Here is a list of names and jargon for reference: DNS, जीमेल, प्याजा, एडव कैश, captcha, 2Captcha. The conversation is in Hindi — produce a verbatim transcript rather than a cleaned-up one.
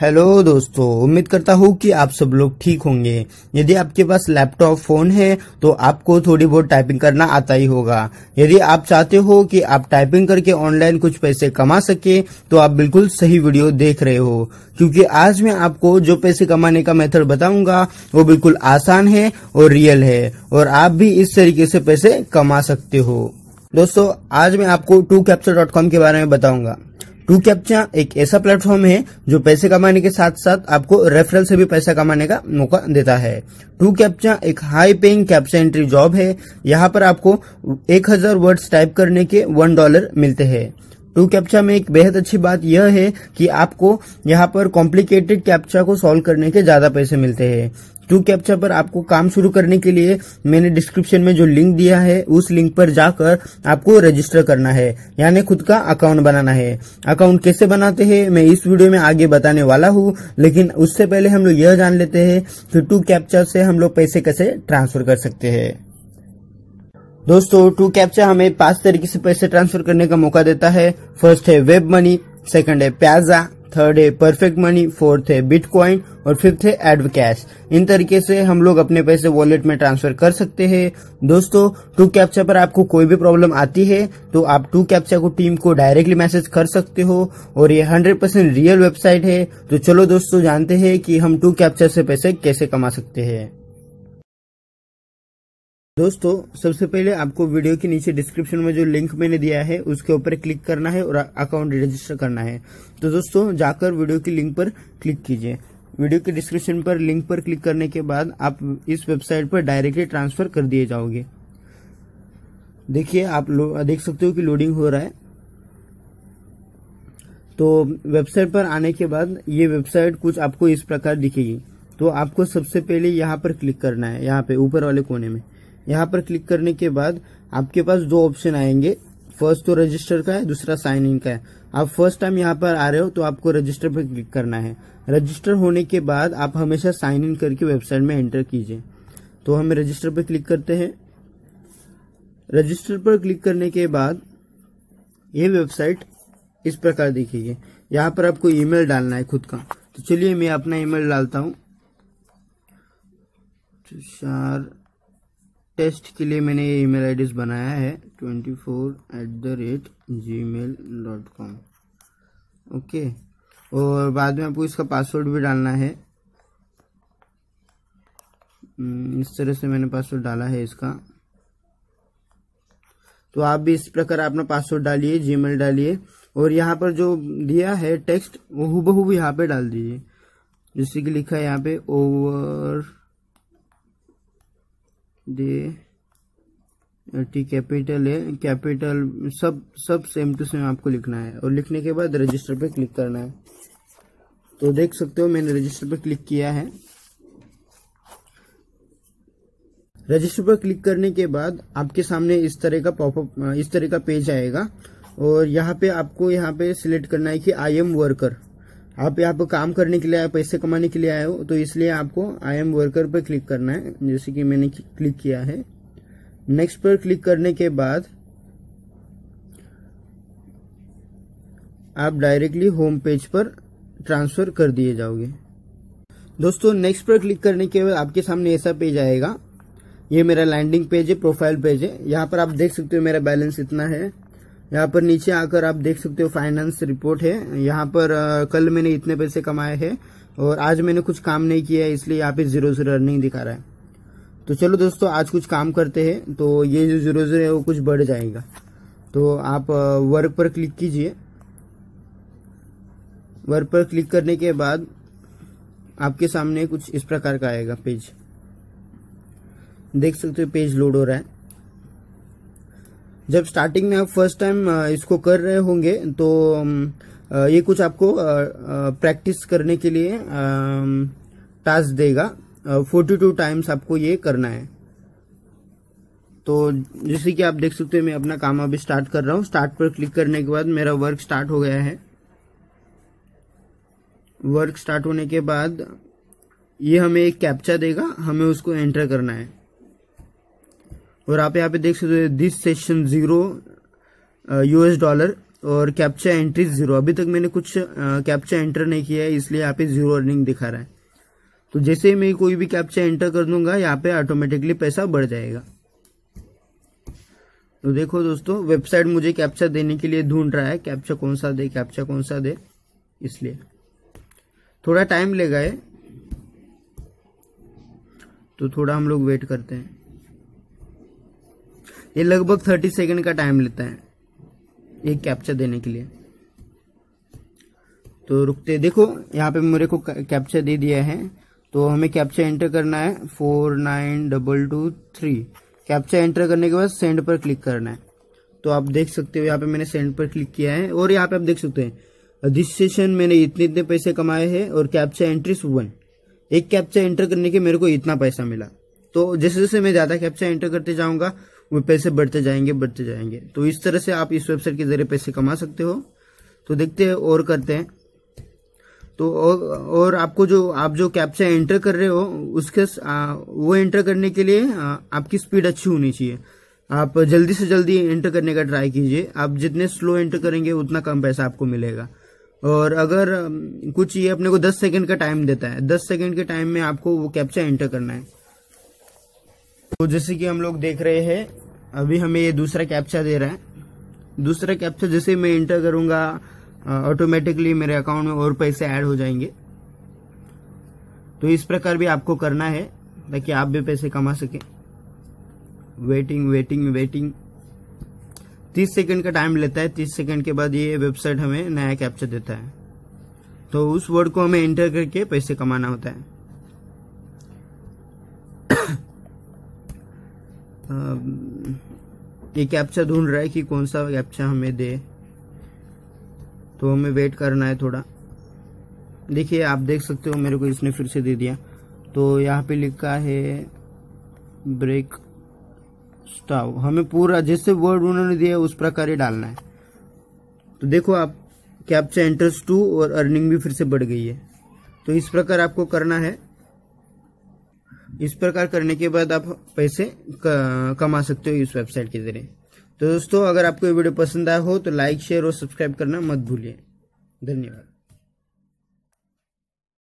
हेलो दोस्तों, उम्मीद करता हूँ कि आप सब लोग ठीक होंगे। यदि आपके पास लैपटॉप फोन है तो आपको थोड़ी बहुत टाइपिंग करना आता ही होगा। यदि आप चाहते हो कि आप टाइपिंग करके ऑनलाइन कुछ पैसे कमा सके तो आप बिल्कुल सही वीडियो देख रहे हो, क्योंकि आज मैं आपको जो पैसे कमाने का मेथड बताऊंगा वो बिल्कुल आसान है और रियल है, और आप भी इस तरीके से पैसे कमा सकते हो। दोस्तों, आज मैं आपको टू कैप्चा डॉट कॉम के बारे में बताऊंगा। टू कैप्चा एक ऐसा प्लेटफॉर्म है जो पैसे कमाने के साथ साथ आपको रेफरल से भी पैसा कमाने का मौका देता है। टू कैप्चा एक high paying captcha entry job है। यहाँ पर आपको एक हज़ार वर्ड्स टाइप करने के वन डॉलर मिलते हैं। टू कैप्चा में एक बेहद अच्छी बात यह है कि आपको यहाँ पर कॉम्प्लिकेटेड कैप्चा को सॉल्व करने के ज्यादा पैसे मिलते हैं। टू कैप्चा पर आपको काम शुरू करने के लिए मैंने डिस्क्रिप्शन में जो लिंक दिया है उस लिंक पर जाकर आपको रजिस्टर करना है, यानी खुद का अकाउंट बनाना है। अकाउंट कैसे बनाते हैं मैं इस वीडियो में आगे बताने वाला हूँ, लेकिन उससे पहले हम लोग यह जान लेते हैं कि टू कैप्चा से हम लोग पैसे कैसे ट्रांसफर कर सकते हैं। दोस्तों, टू कैप्चा हमें पांच तरीके से पैसे ट्रांसफर करने का मौका देता है। फर्स्ट है वेब मनी, सेकंड है प्याजा, थर्ड है परफेक्ट मनी, फोर्थ है बिटकॉइन और फिफ्थ है एडव कैश। इन तरीके से हम लोग अपने पैसे वॉलेट में ट्रांसफर कर सकते हैं। दोस्तों, टू कैप्चा पर आपको कोई भी प्रॉब्लम आती है तो आप टू कैप्चा को टीम को डायरेक्टली मैसेज कर सकते हो, और ये हंड्रेड परसेंट रियल वेबसाइट है। तो चलो दोस्तों, जानते हैं कि हम टू कैप्चा से पैसे कैसे कमा सकते हैं। दोस्तों, सबसे पहले आपको वीडियो के नीचे डिस्क्रिप्शन में जो लिंक मैंने दिया है उसके ऊपर क्लिक करना है और अकाउंट रजिस्टर करना है। तो दोस्तों, जाकर वीडियो के लिंक पर क्लिक कीजिए। वीडियो के डिस्क्रिप्शन पर लिंक पर क्लिक करने के बाद आप इस वेबसाइट पर डायरेक्टली ट्रांसफर कर दिए जाओगे। देखिए, आप देख सकते हो कि लोडिंग हो रहा है। तो वेबसाइट पर आने के बाद ये वेबसाइट कुछ आपको इस प्रकार दिखेगी। तो आपको सबसे पहले यहाँ पर क्लिक करना है, यहाँ पे ऊपर वाले कोने में। यहाँ पर क्लिक करने के बाद आपके पास दो ऑप्शन आएंगे, फर्स्ट तो रजिस्टर का है, दूसरा साइन इन का है। आप फर्स्ट टाइम यहाँ पर आ रहे हो तो आपको रजिस्टर पर क्लिक करना है। रजिस्टर होने के बाद आप हमेशा साइन इन करके वेबसाइट में एंटर कीजिए। तो हम रजिस्टर पर क्लिक करते हैं। रजिस्टर पर क्लिक करने के बाद ये वेबसाइट इस प्रकार दिखेगी। यहाँ पर आपको ईमेल डालना है खुद का। तो चलिए मैं अपना ईमेल डालता हूँ। तुषार टेस्ट के लिए मैंने ये ईमेल आई डी बनाया है twenty four at the rate Gmail dot com. Okay, और बाद में आपको इसका पासवर्ड भी डालना है। इस तरह से मैंने पासवर्ड डाला है इसका। तो आप भी इस प्रकार अपना पासवर्ड डालिए, जीमेल डालिए, और यहाँ पर जो दिया है टेक्स्ट वो हूबहू यहाँ पे डाल दीजिए, जिससे कि लिखा है यहाँ पे ओवर टी कैपिटल है, कैपिटल सब सब सेम टू सेम आपको लिखना है। और लिखने के बाद रजिस्टर पे क्लिक करना है। तो देख सकते हो मैंने रजिस्टर पे क्लिक किया है। रजिस्टर पर क्लिक करने के बाद आपके सामने इस तरह का पॉपअप, इस तरह का पेज आएगा, और यहाँ पे आपको यहाँ पे सिलेक्ट करना है कि आई एम वर्कर। आप यहाँ पर काम करने के लिए आए, पैसे कमाने के लिए आए हो, तो इसलिए आपको आई एम वर्कर पर क्लिक करना है, जैसे कि मैंने क्लिक किया है। नेक्स्ट पर क्लिक करने के बाद आप डायरेक्टली होम पेज पर ट्रांसफर कर दिए जाओगे। दोस्तों, नेक्स्ट पर क्लिक करने के बाद आपके सामने ऐसा पेज आएगा। ये मेरा लैंडिंग पेज है, प्रोफाइल पेज है। यहाँ पर आप देख सकते हो मेरा बैलेंस इतना है। यहाँ पर नीचे आकर आप देख सकते हो फाइनेंस रिपोर्ट है। यहाँ पर आ, कल मैंने इतने पैसे कमाए हैं और आज मैंने कुछ काम नहीं किया है, इसलिए यहाँ पे जीरो जीरो अर्निंग दिखा रहा है। तो चलो दोस्तों, आज कुछ काम करते हैं, तो ये जो जीरो जीरो है वो कुछ बढ़ जाएगा। तो आप वर्क पर क्लिक कीजिए। वर्क पर क्लिक करने के बाद आपके सामने कुछ इस प्रकार का आएगा पेज। देख सकते हो पेज लोड हो रहा है। जब स्टार्टिंग में आप फर्स्ट टाइम इसको कर रहे होंगे तो ये कुछ आपको प्रैक्टिस करने के लिए टास्क देगा। फोर्टी टू टाइम्स आपको ये करना है। तो जैसे कि आप देख सकते हो मैं अपना काम अभी स्टार्ट कर रहा हूँ। स्टार्ट पर क्लिक करने के बाद मेरा वर्क स्टार्ट हो गया है। वर्क स्टार्ट होने के बाद ये हमें एक कैप्चा देगा, हमें उसको एंटर करना है। और आप यहाँ पे देख सकते हो this session zero US dollar और कैप्चा एंट्री जीरो। अभी तक मैंने कुछ कैप्चा एंटर नहीं किया है, इसलिए यहाँ पे जीरो अर्निंग दिखा रहा है। तो जैसे ही मैं कोई भी कैप्चा एंटर कर दूंगा, यहाँ पे ऑटोमेटिकली पैसा बढ़ जाएगा। तो देखो दोस्तों, वेबसाइट मुझे कैप्चा देने के लिए ढूंढ रहा है, कैप्चा कौन सा दे, कैप्चा कौन सा दे, इसलिए थोड़ा टाइम लेगा ये। तो थोड़ा हम लोग वेट करते हैं, ये लगभग थर्टी सेकेंड का टाइम लेता है एक कैप्चा देने के लिए। तो रुकते, देखो यहाँ पे मेरे को कैप्चा दे दिया है। तो हमें कैप्चा एंटर करना है four nine double two three. Captcha enter करने के बाद सेंड पर क्लिक करना है। तो आप देख सकते हो यहाँ पे मैंने सेंड पर क्लिक किया है, और यहाँ पे आप देख सकते हैं दिस सेशन मैंने इतने इतने पैसे कमाए हैं और कैप्चा एंट्रीज वन। एक कैप्चा एंटर करने के मेरे को इतना पैसा मिला। तो जैसे जैसे मैं ज्यादा कैप्चा एंटर करते जाऊंगा, वो पैसे बढ़ते जाएंगे बढ़ते जाएंगे। तो इस तरह से आप इस वेबसाइट के जरिए पैसे कमा सकते हो। तो देखते हैं और करते हैं। तो और, और आपको जो आप जो कैप्चा एंटर कर रहे हो उसके आ, वो एंटर करने के लिए आ, आपकी स्पीड अच्छी होनी चाहिए। आप जल्दी से जल्दी एंटर करने का ट्राई कीजिए। आप जितने स्लो एंटर करेंगे उतना कम पैसा आपको मिलेगा। और अगर कुछ ये अपने को दस सेकेंड का टाइम देता है, दस सेकेंड के टाइम में आपको वो कैप्चा एंटर करना है। तो जैसे कि हम लोग देख रहे हैं, अभी हमें ये दूसरा कैप्चा दे रहा है। दूसरा कैप्चा जैसे मैं एंटर करूंगा, ऑटोमेटिकली मेरे अकाउंट में और पैसे ऐड हो जाएंगे। तो इस प्रकार भी आपको करना है ताकि आप भी पैसे कमा सकें। वेटिंग वेटिंग वेटिंग तीस सेकंड का टाइम लेता है। तीस सेकंड के बाद ये वेबसाइट हमें नया कैप्चा देता है। तो उस वर्ड को हमें एंटर करके पैसे कमाना होता है। ये कैप्चा ढूंढ रहा है कि कौन सा कैप्चा हमें दे। तो हमें वेट करना है थोड़ा। देखिए आप देख सकते हो मेरे को इसने फिर से दे दिया। तो यहाँ पे लिखा है ब्रेक स्टाव। हमें पूरा जैसे वर्ड उन्होंने दिया उस प्रकार ही डालना है। तो देखो आप कैप्चा एंटर्स टू और अर्निंग भी फिर से बढ़ गई है। तो इस प्रकार आपको करना है। इस प्रकार करने के बाद आप पैसे कमा सकते हो इस वेबसाइट के जरिए। तो दोस्तों, अगर आपको ये वीडियो पसंद आया हो तो लाइक, शेयर और सब्सक्राइब करना मत भूलिए। धन्यवाद।